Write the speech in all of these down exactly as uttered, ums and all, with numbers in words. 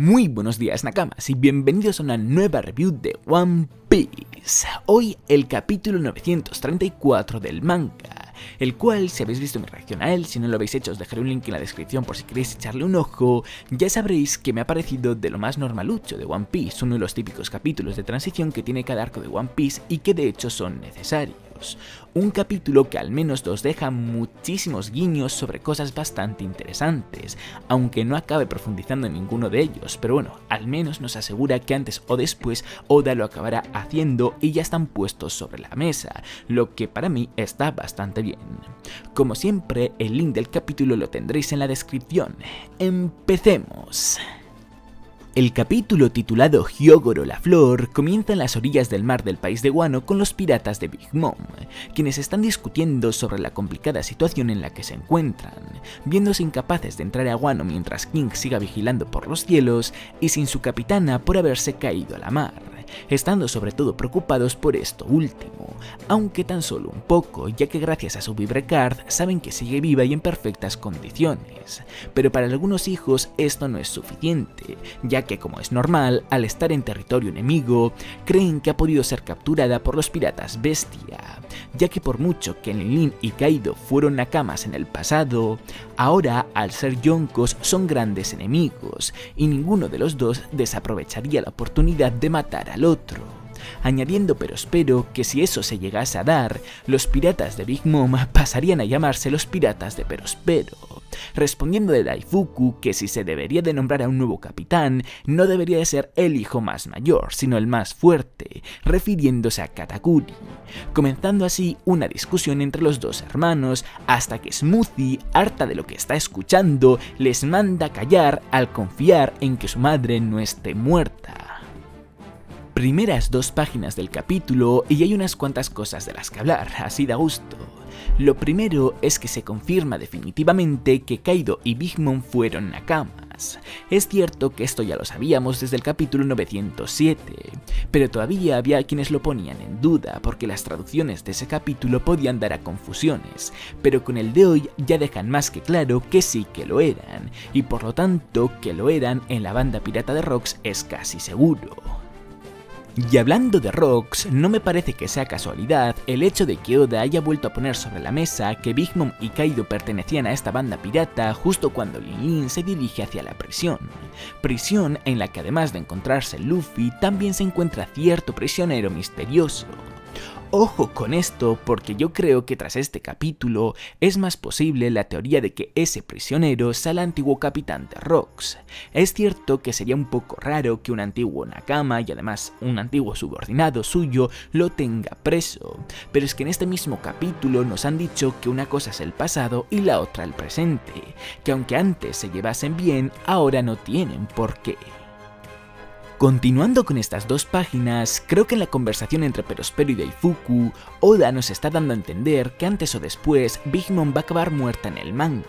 Muy buenos días, Nakamas, y bienvenidos a una nueva review de One Piece. Hoy el capítulo novecientos treinta y cuatro del manga, el cual, si habéis visto mi reacción a él, si no lo habéis hecho os dejaré un link en la descripción por si queréis echarle un ojo. Ya sabréis que me ha parecido de lo más normalucho de One Piece, uno de los típicos capítulos de transición que tiene cada arco de One Piece y que de hecho son necesarios. Un capítulo que al menos nos deja muchísimos guiños sobre cosas bastante interesantes, aunque no acabe profundizando en ninguno de ellos, pero bueno, al menos nos asegura que antes o después Oda lo acabará haciendo y ya están puestos sobre la mesa, lo que para mí está bastante bien. Como siempre, el link del capítulo lo tendréis en la descripción. ¡Empecemos! El capítulo titulado Hyogoro la Flor comienza en las orillas del mar del país de Wano con los piratas de Big Mom, quienes están discutiendo sobre la complicada situación en la que se encuentran, viéndose incapaces de entrar a Wano mientras King siga vigilando por los cielos y sin su capitana por haberse caído a la mar, estando sobre todo preocupados por esto último, aunque tan solo un poco, ya que gracias a su vibrecard saben que sigue viva y en perfectas condiciones, pero para algunos hijos esto no es suficiente, ya que como es normal, al estar en territorio enemigo, creen que ha podido ser capturada por los piratas bestia, ya que por mucho que Linlin y Kaido fueron nakamas en el pasado, ahora al ser yonkos son grandes enemigos y ninguno de los dos desaprovecharía la oportunidad de matar a el otro, añadiendo Perospero que si eso se llegase a dar, los piratas de Big Mom pasarían a llamarse los piratas de Perospero, respondiendo de Daifuku que si se debería de nombrar a un nuevo capitán, no debería de ser el hijo más mayor, sino el más fuerte, refiriéndose a Katakuri, comenzando así una discusión entre los dos hermanos hasta que Smoothie, harta de lo que está escuchando, les manda a callar al confiar en que su madre no esté muerta. Primeras dos páginas del capítulo y hay unas cuantas cosas de las que hablar, así da gusto. Lo primero es que se confirma definitivamente que Kaido y Big Mom fueron nakamas. Es cierto que esto ya lo sabíamos desde el capítulo novecientos siete, pero todavía había quienes lo ponían en duda porque las traducciones de ese capítulo podían dar a confusiones, pero con el de hoy ya dejan más que claro que sí que lo eran, y por lo tanto que lo eran en la banda pirata de Rocks es casi seguro. Y hablando de Rocks, no me parece que sea casualidad el hecho de que Oda haya vuelto a poner sobre la mesa que Big Mom y Kaido pertenecían a esta banda pirata justo cuando Linlin se dirige hacia la prisión, prisión en la que además de encontrarse Luffy también se encuentra cierto prisionero misterioso. Ojo con esto porque yo creo que tras este capítulo es más posible la teoría de que ese prisionero sea el antiguo capitán de Rocks. Es cierto que sería un poco raro que un antiguo nakama y además un antiguo subordinado suyo lo tenga preso, pero es que en este mismo capítulo nos han dicho que una cosa es el pasado y la otra el presente, que aunque antes se llevasen bien, ahora no tienen por qué. Continuando con estas dos páginas, creo que en la conversación entre Perospero y Daifuku, Oda nos está dando a entender que antes o después Big Mom va a acabar muerta en el manga,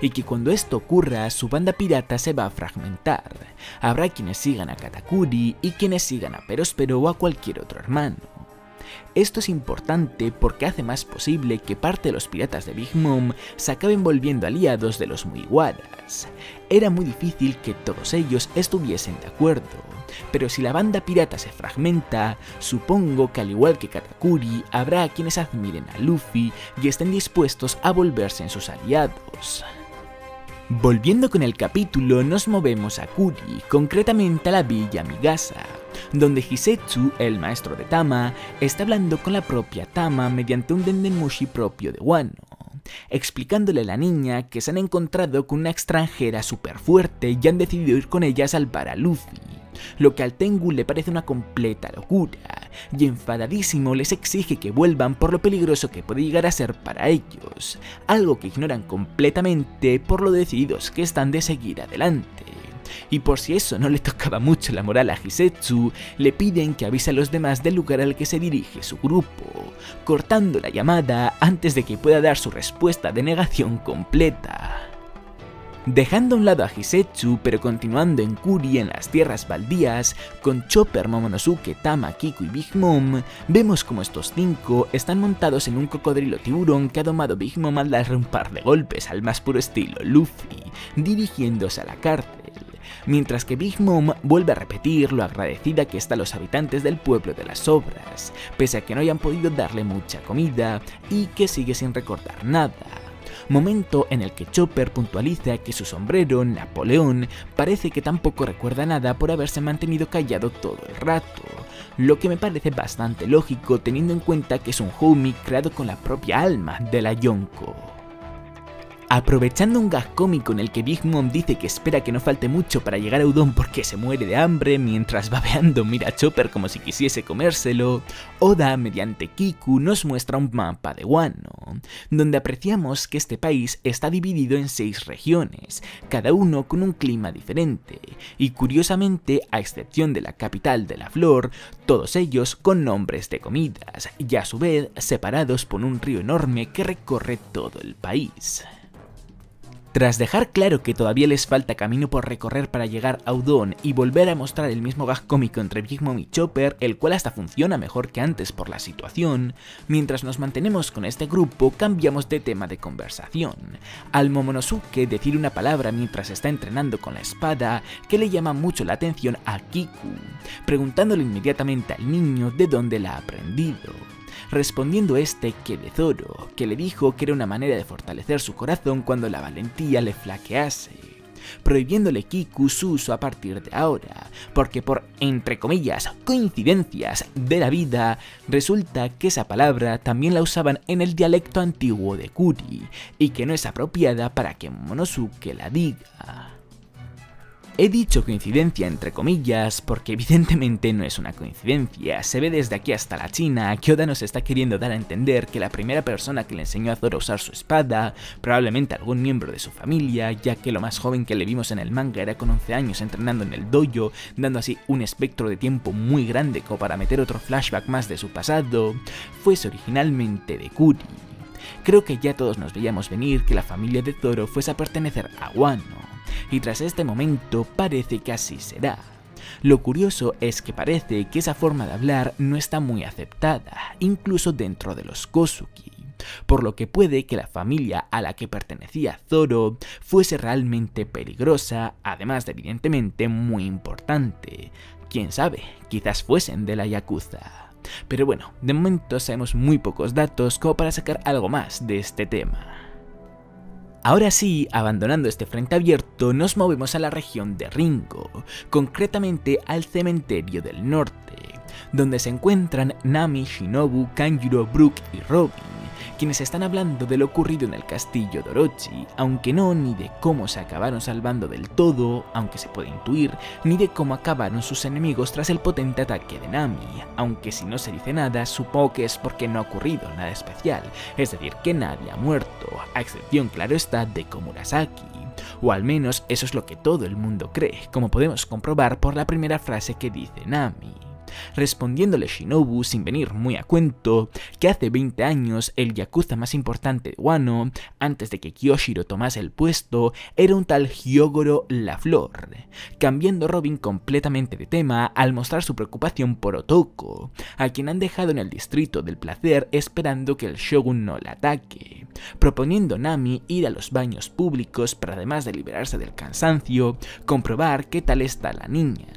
y que cuando esto ocurra su banda pirata se va a fragmentar, habrá quienes sigan a Katakuri y quienes sigan a Perospero o a cualquier otro hermano. Esto es importante porque hace más posible que parte de los piratas de Big Mom se acaben volviendo aliados de los Mugiwaras. Era muy difícil que todos ellos estuviesen de acuerdo, pero si la banda pirata se fragmenta, supongo que al igual que Katakuri habrá a quienes admiren a Luffy y estén dispuestos a volverse en sus aliados. Volviendo con el capítulo, nos movemos a Kuri, concretamente a la villa Migasa, donde Hisetsu, el maestro de Tama, está hablando con la propia Tama mediante un dendemushi propio de Wano, explicándole a la niña que se han encontrado con una extranjera super fuerte y han decidido ir con ella a salvar a Luffy, lo que al Tengu le parece una completa locura, y enfadadísimo les exige que vuelvan por lo peligroso que puede llegar a ser para ellos, algo que ignoran completamente por lo decididos que están de seguir adelante. Y por si eso no le tocaba mucho la moral a Hisetsu, le piden que avise a los demás del lugar al que se dirige su grupo, cortando la llamada antes de que pueda dar su respuesta de negación completa. Dejando a un lado a Hisetsu, pero continuando en Kuri en las tierras baldías, con Chopper, Momonosuke, Tama, Kiku y Big Mom, vemos como estos cinco están montados en un cocodrilo tiburón que ha domado Big Mom al darle un par de golpes al más puro estilo Luffy, dirigiéndose a la cárcel, mientras que Big Mom vuelve a repetir lo agradecida que está a los habitantes del pueblo de las obras, pese a que no hayan podido darle mucha comida y que sigue sin recordar nada. Momento en el que Chopper puntualiza que su sombrero, Napoleón, parece que tampoco recuerda nada por haberse mantenido callado todo el rato, lo que me parece bastante lógico teniendo en cuenta que es un homie creado con la propia alma de la Yonko. Aprovechando un gag cómico en el que Big Mom dice que espera que no falte mucho para llegar a Udon porque se muere de hambre, mientras babeando mira a Chopper como si quisiese comérselo, Oda, mediante Kiku, nos muestra un mapa de Wano, donde apreciamos que este país está dividido en seis regiones, cada uno con un clima diferente, y curiosamente, a excepción de la capital de la flor, todos ellos con nombres de comidas, y a su vez separados por un río enorme que recorre todo el país. Tras dejar claro que todavía les falta camino por recorrer para llegar a Udon y volver a mostrar el mismo gag cómico entre Big Mom y Chopper, el cual hasta funciona mejor que antes por la situación, mientras nos mantenemos con este grupo cambiamos de tema de conversación, al Momonosuke decir una palabra mientras está entrenando con la espada que le llama mucho la atención a Kiku, preguntándole inmediatamente al niño de dónde la ha aprendido. Respondiendo este que de Zoro, que le dijo que era una manera de fortalecer su corazón cuando la valentía le flaquease, prohibiéndole Kiku su uso a partir de ahora, porque por, entre comillas, coincidencias de la vida, resulta que esa palabra también la usaban en el dialecto antiguo de Kuri, y que no es apropiada para que Momonosuke la diga. He dicho coincidencia entre comillas porque evidentemente no es una coincidencia, se ve desde aquí hasta la China que Oda nos está queriendo dar a entender que la primera persona que le enseñó a Zoro a usar su espada, probablemente algún miembro de su familia, ya que lo más joven que le vimos en el manga era con once años entrenando en el dojo, dando así un espectro de tiempo muy grande como para meter otro flashback más de su pasado, fuese originalmente de Kuri. Creo que ya todos nos veíamos venir que la familia de Zoro fuese a pertenecer a Wano. Y tras este momento parece que así será. Lo curioso es que parece que esa forma de hablar no está muy aceptada, incluso dentro de los Kozuki, por lo que puede que la familia a la que pertenecía Zoro fuese realmente peligrosa, además de evidentemente muy importante. Quién sabe, quizás fuesen de la Yakuza. Pero bueno, de momento sabemos muy pocos datos como para sacar algo más de este tema. Ahora sí, abandonando este frente abierto, nos movemos a la región de Ringo, concretamente al cementerio del norte, donde se encuentran Nami, Shinobu, Kanjuro, Brook y Robin, quienes están hablando de lo ocurrido en el castillo de Orochi, aunque no ni de cómo se acabaron salvando del todo, aunque se puede intuir, ni de cómo acabaron sus enemigos tras el potente ataque de Nami, aunque si no se dice nada, supongo que es porque no ha ocurrido nada especial, es decir, que nadie ha muerto, a excepción, claro está, de Komurasaki, o al menos eso es lo que todo el mundo cree, como podemos comprobar por la primera frase que dice Nami. Respondiéndole Shinobu, sin venir muy a cuento, que hace veinte años el yakuza más importante de Wano, antes de que Kyoshiro tomase el puesto, era un tal Hyogoro la Flor, cambiando Robin completamente de tema al mostrar su preocupación por Otoko, a quien han dejado en el distrito del placer esperando que el shogun no la ataque, proponiendo Nami ir a los baños públicos para, además de liberarse del cansancio, comprobar qué tal está la niña.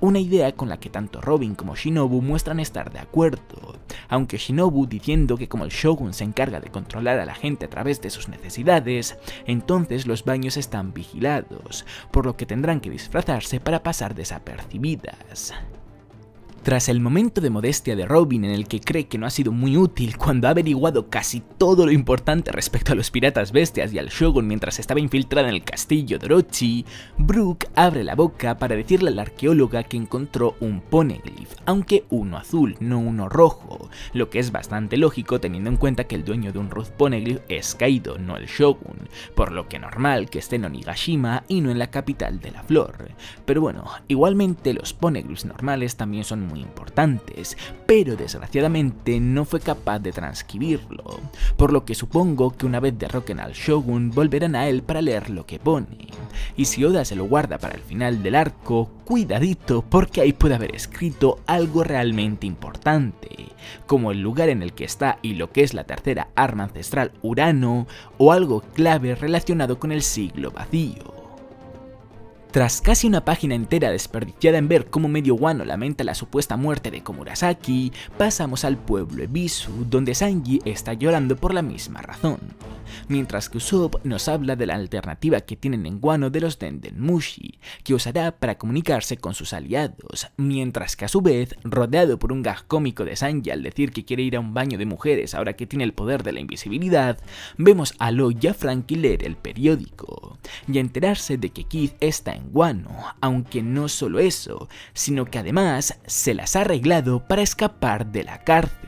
Una idea con la que tanto Robin como Shinobu muestran estar de acuerdo, aunque Shinobu diciendo que como el Shogun se encarga de controlar a la gente a través de sus necesidades, entonces los baños están vigilados, por lo que tendrán que disfrazarse para pasar desapercibidas. Tras el momento de modestia de Robin en el que cree que no ha sido muy útil cuando ha averiguado casi todo lo importante respecto a los piratas bestias y al Shogun mientras estaba infiltrada en el castillo de Orochi, Brook abre la boca para decirle a la arqueóloga que encontró un poneglyph, aunque uno azul, no uno rojo, lo que es bastante lógico teniendo en cuenta que el dueño de un Ruth poneglyph es Kaido, no el Shogun, por lo que normal que esté en Onigashima y no en la capital de la flor. Pero bueno, igualmente los poneglyphs normales también son muy muy importantes, pero desgraciadamente no fue capaz de transcribirlo, por lo que supongo que una vez derroquen al Shogun volverán a él para leer lo que pone, y si Oda se lo guarda para el final del arco, cuidadito porque ahí puede haber escrito algo realmente importante, como el lugar en el que está y lo que es la tercera arma ancestral Urano, o algo clave relacionado con el siglo vacío. Tras casi una página entera desperdiciada en ver cómo medio Wano lamenta la supuesta muerte de Komurasaki, pasamos al pueblo Ebisu, donde Sanji está llorando por la misma razón, mientras que Usopp nos habla de la alternativa que tienen en Wano de los Dendenmushi, que usará para comunicarse con sus aliados, mientras que a su vez, rodeado por un gag cómico de Sanji al decir que quiere ir a un baño de mujeres ahora que tiene el poder de la invisibilidad, vemos a Law y a Frankie leer el periódico, y enterarse de que Kid está en Wano, aunque no solo eso, sino que además se las ha arreglado para escapar de la cárcel.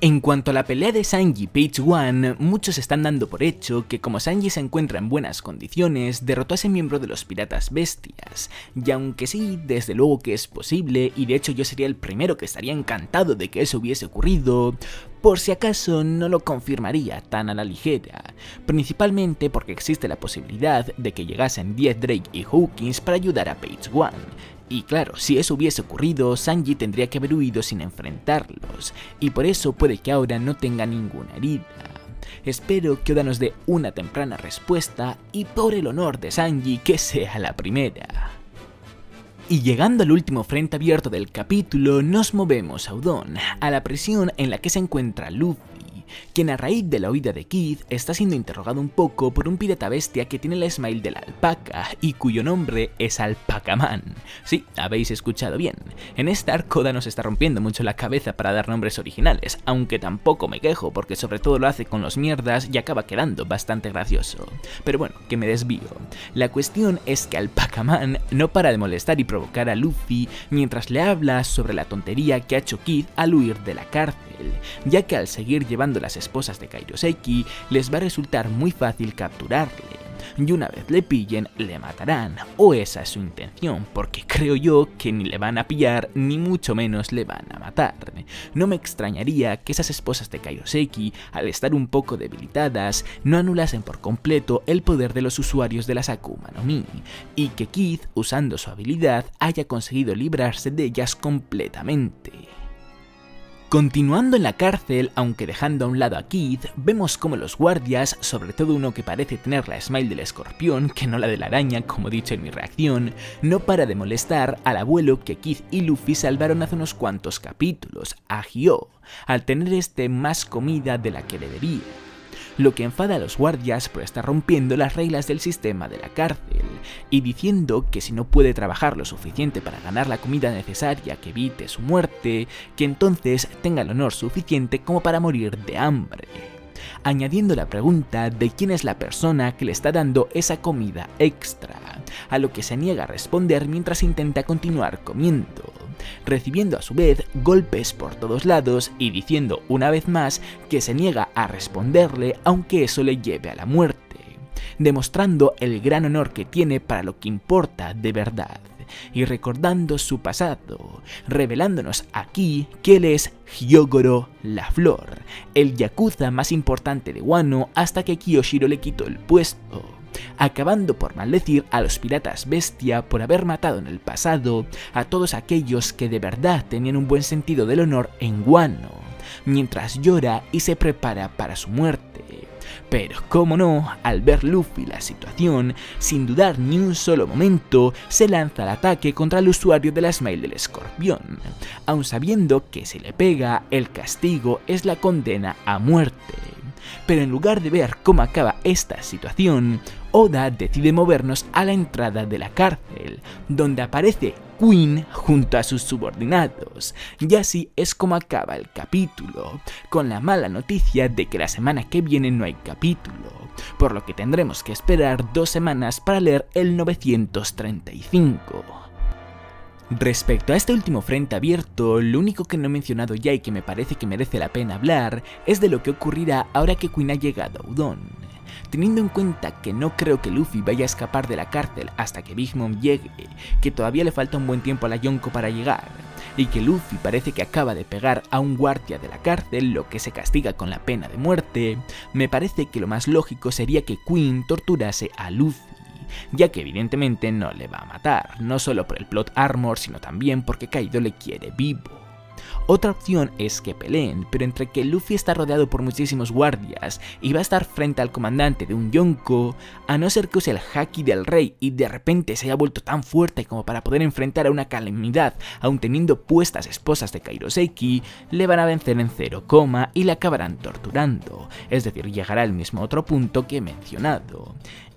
En cuanto a la pelea de Sanji Page One, muchos están dando por hecho que como Sanji se encuentra en buenas condiciones, derrotó a ese miembro de los Piratas Bestias, y aunque sí, desde luego que es posible, y de hecho yo sería el primero que estaría encantado de que eso hubiese ocurrido, por si acaso no lo confirmaría tan a la ligera, principalmente porque existe la posibilidad de que llegasen diez Drake y Hawkins para ayudar a Page One. Y claro, si eso hubiese ocurrido, Sanji tendría que haber huido sin enfrentarlos, y por eso puede que ahora no tenga ninguna herida. Espero que Oda nos dé una temprana respuesta, y por el honor de Sanji, que sea la primera. Y llegando al último frente abierto del capítulo, nos movemos a Udon, a la prisión en la que se encuentra Luffy, quien a raíz de la huida de Kid está siendo interrogado un poco por un pirata bestia que tiene el smile de la alpaca y cuyo nombre es Alpacaman. Sí, habéis escuchado bien. En este arco Oda nos está rompiendo mucho la cabeza para dar nombres originales, aunque tampoco me quejo porque sobre todo lo hace con los mierdas y acaba quedando bastante gracioso. Pero bueno, que me desvío. La cuestión es que Alpacaman no para de molestar y provocar a Luffy mientras le habla sobre la tontería que ha hecho Kid al huir de la cárcel, ya que al seguir llevando las esposas de Kairoseki, les va a resultar muy fácil capturarle, y una vez le pillen, le matarán, o esa es su intención, porque creo yo que ni le van a pillar, ni mucho menos le van a matar. No me extrañaría que esas esposas de Kairoseki, al estar un poco debilitadas, no anulasen por completo el poder de los usuarios de las Akuma no Mi, y que Kid, usando su habilidad, haya conseguido librarse de ellas completamente. Continuando en la cárcel, aunque dejando a un lado a Kid, vemos como los guardias, sobre todo uno que parece tener la smile del escorpión, que no la de la araña, como he dicho en mi reacción, no para de molestar al abuelo que Kid y Luffy salvaron hace unos cuantos capítulos, a Hyo, al tener este más comida de la que debería, lo que enfada a los guardias por estar rompiendo las reglas del sistema de la cárcel, y diciendo que si no puede trabajar lo suficiente para ganar la comida necesaria que evite su muerte, que entonces tenga el honor suficiente como para morir de hambre, añadiendo la pregunta de quién es la persona que le está dando esa comida extra, a lo que se niega a responder mientras intenta continuar comiendo, recibiendo a su vez golpes por todos lados y diciendo una vez más que se niega a responderle aunque eso le lleve a la muerte, demostrando el gran honor que tiene para lo que importa de verdad, y recordando su pasado, revelándonos aquí que él es Hyogoro la Flor, el Yakuza más importante de Wano hasta que Kyoshiro le quitó el puesto, acabando por maldecir a los Piratas Bestia por haber matado en el pasado a todos aquellos que de verdad tenían un buen sentido del honor en Wano, mientras llora y se prepara para su muerte. Pero cómo no, al ver Luffy la situación, sin dudar ni un solo momento, se lanza al ataque contra el usuario de la smile del escorpión, aun sabiendo que si le pega, el castigo es la condena a muerte. Pero en lugar de ver cómo acaba esta situación, Oda decide movernos a la entrada de la cárcel, donde aparece Queen junto a sus subordinados, y así es como acaba el capítulo, con la mala noticia de que la semana que viene no hay capítulo, por lo que tendremos que esperar dos semanas para leer el novecientos treinta y cinco. Respecto a este último frente abierto, lo único que no he mencionado ya y que me parece que merece la pena hablar es de lo que ocurrirá ahora que Queen ha llegado a Udon. Teniendo en cuenta que no creo que Luffy vaya a escapar de la cárcel hasta que Big Mom llegue, que todavía le falta un buen tiempo a la Yonko para llegar, y que Luffy parece que acaba de pegar a un guardia de la cárcel, lo que se castiga con la pena de muerte, me parece que lo más lógico sería que Queen torturase a Luffy, ya que evidentemente no le va a matar, no solo por el plot armor, sino también porque Kaido le quiere vivo. Otra opción es que peleen, pero entre que Luffy está rodeado por muchísimos guardias y va a estar frente al comandante de un Yonko, a no ser que use el haki del rey y de repente se haya vuelto tan fuerte como para poder enfrentar a una calamidad, aun teniendo puestas esposas de Kairoseki, le van a vencer en cero coma y le acabarán torturando, es decir, llegará al mismo otro punto que he mencionado.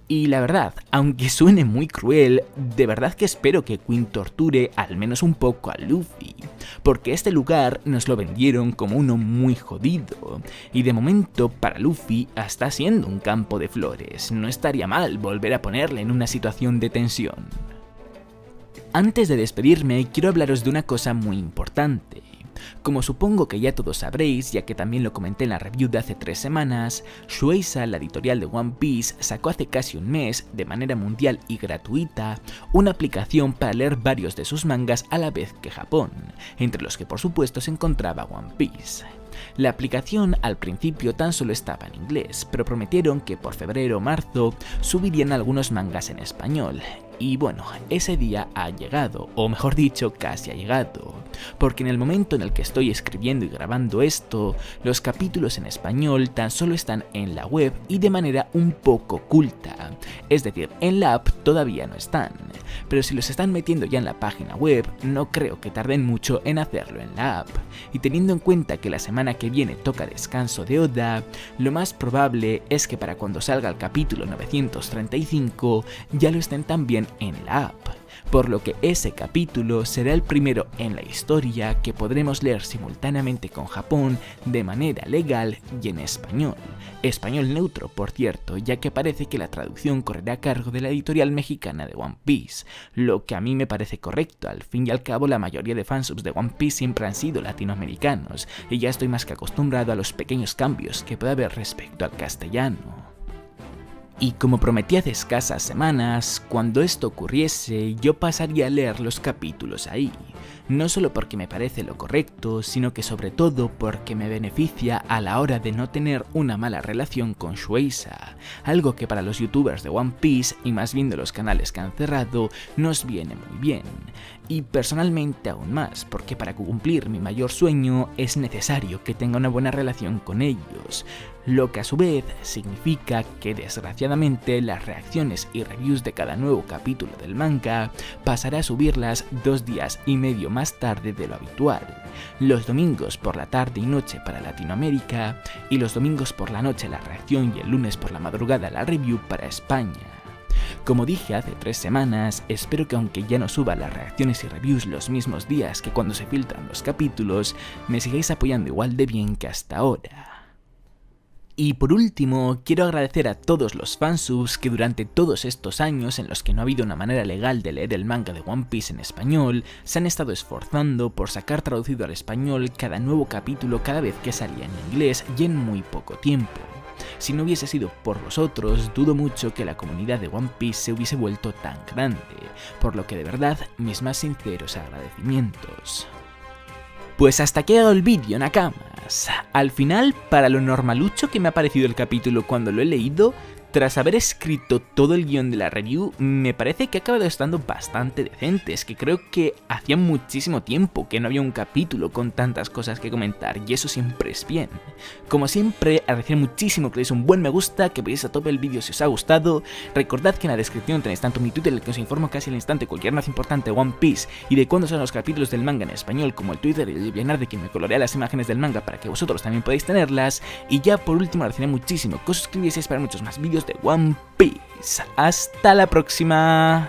Y la verdad, aunque suene muy cruel, de verdad que espero que Queen torture al menos un poco a Luffy, porque este lugar nos lo vendieron como uno muy jodido, y de momento para Luffy está siendo un campo de flores, no estaría mal volver a ponerle en una situación de tensión. Antes de despedirme, quiero hablaros de una cosa muy importante. Como supongo que ya todos sabréis, ya que también lo comenté en la review de hace tres semanas, Shueisha, la editorial de One Piece, sacó hace casi un mes, de manera mundial y gratuita, una aplicación para leer varios de sus mangas a la vez que Japón, entre los que por supuesto se encontraba One Piece. La aplicación al principio tan solo estaba en inglés, pero prometieron que por febrero o marzo subirían algunos mangas en español. Y bueno, ese día ha llegado, o mejor dicho, casi ha llegado, porque en el momento en el que estoy escribiendo y grabando esto, los capítulos en español tan solo están en la web y de manera un poco oculta, es decir, en la app todavía no están, pero si los están metiendo ya en la página web, no creo que tarden mucho en hacerlo en la app, y teniendo en cuenta que la semana que viene toca descanso de Oda, lo más probable es que para cuando salga el capítulo novecientos treinta y cinco ya lo estén también en la app, por lo que ese capítulo será el primero en la historia que podremos leer simultáneamente con Japón de manera legal y en español. Español neutro, por cierto, ya que parece que la traducción correrá a cargo de la editorial mexicana de One Piece, lo que a mí me parece correcto, al fin y al cabo la mayoría de fansubs de One Piece siempre han sido latinoamericanos, y ya estoy más que acostumbrado a los pequeños cambios que puede haber respecto al castellano. Y como prometí hace escasas semanas, cuando esto ocurriese yo pasaría a leer los capítulos ahí, no solo porque me parece lo correcto, sino que sobre todo porque me beneficia a la hora de no tener una mala relación con Shueisha, algo que para los youtubers de One Piece y más bien de los canales que han cerrado nos viene muy bien, y personalmente aún más, porque para cumplir mi mayor sueño es necesario que tenga una buena relación con ellos. Lo que a su vez significa que desgraciadamente las reacciones y reviews de cada nuevo capítulo del manga pasaré a subirlas dos días y medio más tarde de lo habitual, los domingos por la tarde y noche para Latinoamérica y los domingos por la noche la reacción y el lunes por la madrugada la review para España. Como dije hace tres semanas, espero que aunque ya no suba las reacciones y reviews los mismos días que cuando se filtran los capítulos, me sigáis apoyando igual de bien que hasta ahora. Y por último, quiero agradecer a todos los fansubs que durante todos estos años en los que no ha habido una manera legal de leer el manga de One Piece en español, se han estado esforzando por sacar traducido al español cada nuevo capítulo cada vez que salía en inglés y en muy poco tiempo. Si no hubiese sido por vosotros, dudo mucho que la comunidad de One Piece se hubiese vuelto tan grande, por lo que de verdad, mis más sinceros agradecimientos. Pues hasta aquí ha llegado el vídeo, Nakamas. Al final, para lo normalucho que me ha parecido el capítulo cuando lo he leído, tras haber escrito todo el guión de la review, me parece que ha acabado estando bastante decente, es que creo que hacía muchísimo tiempo que no había un capítulo con tantas cosas que comentar, y eso siempre es bien. Como siempre, agradecer muchísimo que le deis un buen me gusta, que veáis a tope el vídeo si os ha gustado, recordad que en la descripción tenéis tanto mi Twitter, en el que os informo casi al instante cualquier noticia importante de One Piece, y de cuándo son los capítulos del manga en español, como el Twitter y el Bienar de quien me colorea las imágenes del manga para que vosotros también podáis tenerlas, y ya por último agradeceré muchísimo que os suscribieseis para muchos más vídeos de One Piece. Hasta la próxima.